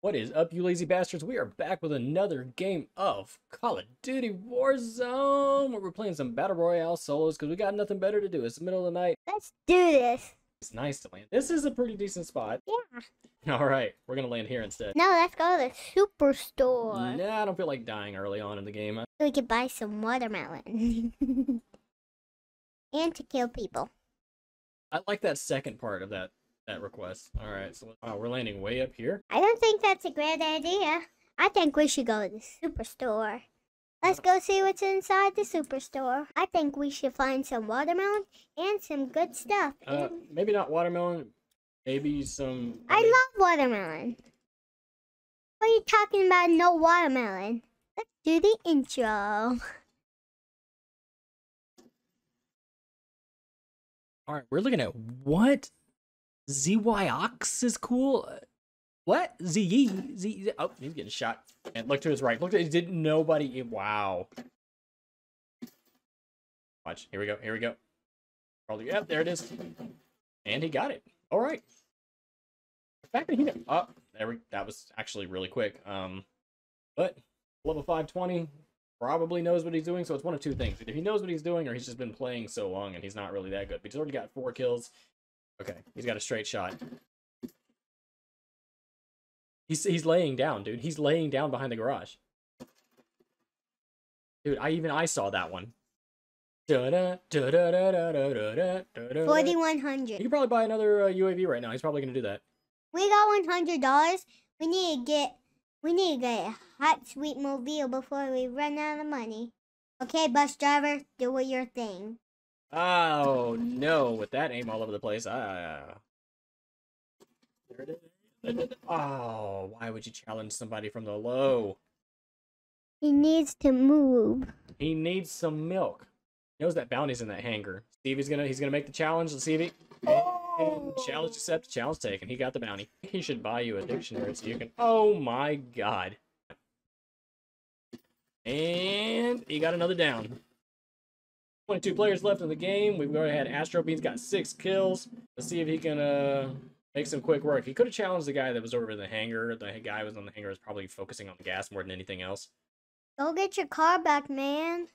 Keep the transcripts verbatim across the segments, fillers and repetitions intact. What is up, you lazy bastards? We are back with another game of Call of Duty Warzone, where we're playing some Battle Royale solos because we got nothing better to do. It's the middle of the night. Let's do this. It's nice to land. This is a pretty decent spot. Yeah. All right, we're going to land here instead. No, let's go to the superstore. Nah, I don't feel like dying early on in the game. We could buy some watermelon. And to kill people. I like that second part of that. That request. All right, so wow, we're landing way up here. I don't think that's a great idea. I think we should go to the superstore. Let's go see what's inside the superstore. I think we should find some watermelon and some good stuff. Uh, and... Maybe not watermelon. Maybe some. I, I mean... love watermelon. What are you talking about? No watermelon. Let's do the intro. All right, we're looking at what? Zyox is cool. What? Z Z. Oh, he's getting shot. And look to his right. Look to. Did nobody? Wow. Watch. Here we go. Here we go. Yeah, there it is. And he got it. All right. The fact that he. Oh, there we. That was actually really quick. Um, but level five twenty probably knows what he's doing. So it's one of two things: either he knows what he's doing, or he's just been playing so long and he's not really that good. But he's already got four kills. Okay, he's got a straight shot. He's he's laying down, dude. He's laying down behind the garage. Dude, I even I saw that one. forty-one hundred. You can probably buy another uh, U A V right now. He's probably gonna do that. We got one hundred dollars. We need to get we need to get a hot sweet mobile before we run out of money. Okay, bus driver, do your thing. Oh no! With that aim all over the place, ah. There it is. Oh, why would you challenge somebody from the low? He needs to move. He needs some milk. He knows that bounty's in that hangar. Stevie's gonna, he's gonna make the challenge. Let's see if he. Oh. Challenge accepted. Challenge taken. He got the bounty. He should buy you a dictionary so you can. Oh my God! And he got another down. twenty-two players left in the game. We've already had AstroBeans got six kills. Let's see if he can uh, make some quick work. He could have challenged the guy that was over in the hangar. The guy was on the hangar was probably focusing on the gas more than anything else. Go get your car back, man.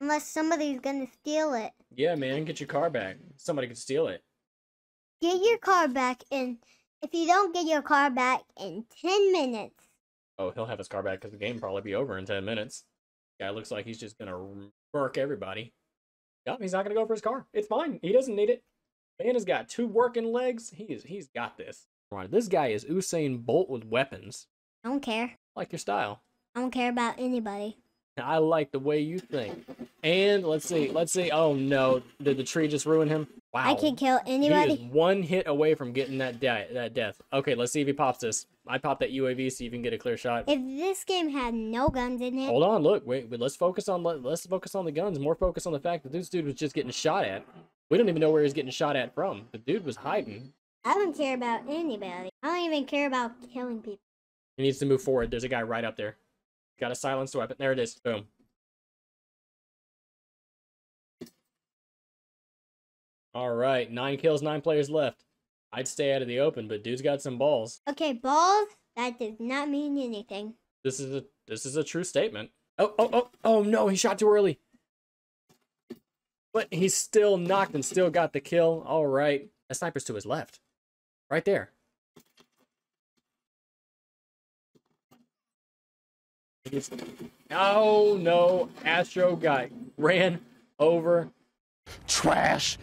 Unless somebody's going to steal it. Yeah, man, get your car back. Somebody could steal it. Get your car back, and if you don't get your car back in ten minutes. Oh, he'll have his car back because the game will probably be over in ten minutes. Guy looks like he's just going to work everybody. Yep, he's not going to go for his car. It's fine. He doesn't need it. Man has got two working legs. He is, he's got this. Right, this guy is Usain Bolt with weapons. I don't care. I like your style. I don't care about anybody. I like the way you think. And let's see. Let's see. Oh, no. Did the tree just ruin him? Wow. I can kill anybody. He is one hit away from getting that, de that death. Okay, let's see if he pops this. I popped that U A V so you can get a clear shot. If this game had no guns in it. Hold on, look, wait, wait let's focus on let, let's focus on the guns. More focus on the fact that this dude was just getting shot at. We don't even know where he was getting shot at from. The dude was hiding. I don't care about anybody. I don't even care about killing people. He needs to move forward. There's a guy right up there. Got a silenced weapon. There it is. Boom. All right, nine kills, nine players left. I'd stay out of the open, but dude's got some balls. Okay, balls. That does not mean anything. This is a this is a true statement. Oh oh oh oh no! He shot too early. But he's still knocked and still got the kill. All right, that sniper's to his left, right there. He's, oh no! Astro guy ran over. Trash.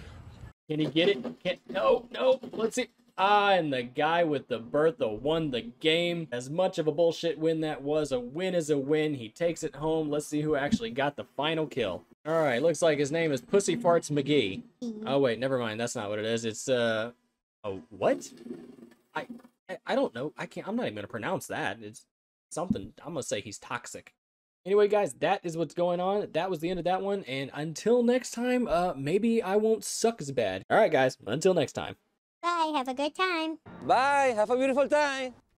Can he get it? Can't, no, no, let's see. Ah, and the guy with the Bertha won the game. As much of a bullshit win that was, a win is a win. He takes it home. Let's see who actually got the final kill. All right, looks like his name is Pussy Farts McGee. Oh, wait, never mind. That's not what it is. It's, uh, oh, what? I, I, I don't know. I can't, I'm not even going to pronounce that. It's something. I'm going to say he's toxic. Anyway, guys, that is what's going on. That was the end of that one. And until next time, uh, maybe I won't suck as bad. All right, guys, until next time. Bye. Have a good time. Bye. Have a beautiful time.